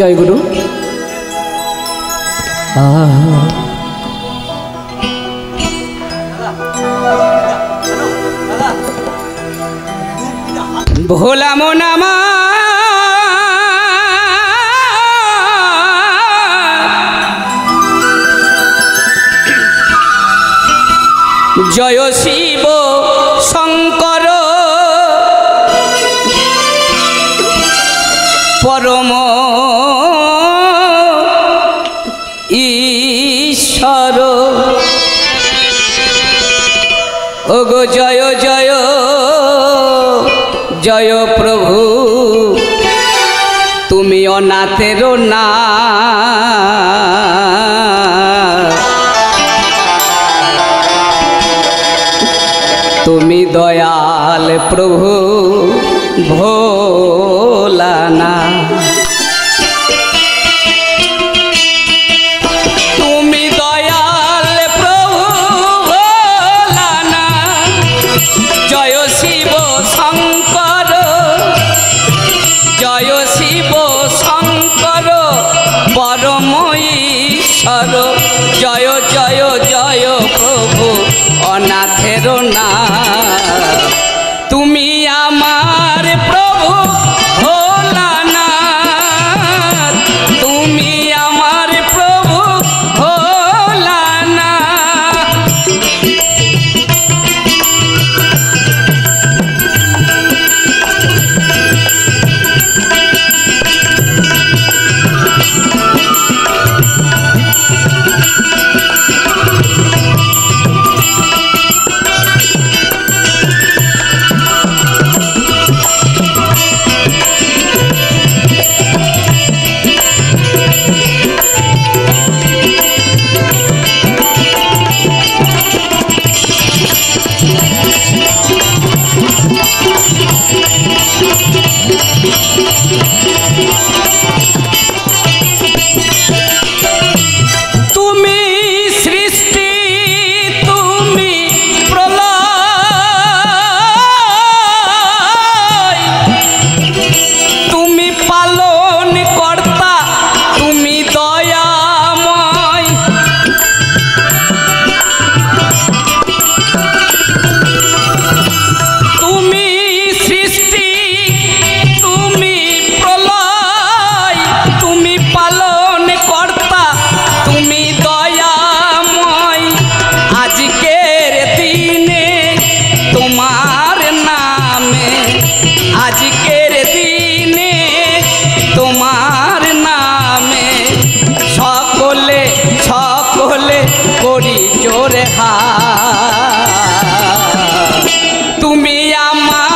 জয় গুরু। ভোলা মন আমার জয় শিব শঙ্কর পরম ঈশ্বর ওগো জয় জয় জয় প্রভু তুমি অনাথের না তুমি দয়াল প্রভু ভোলানা তুমি আমার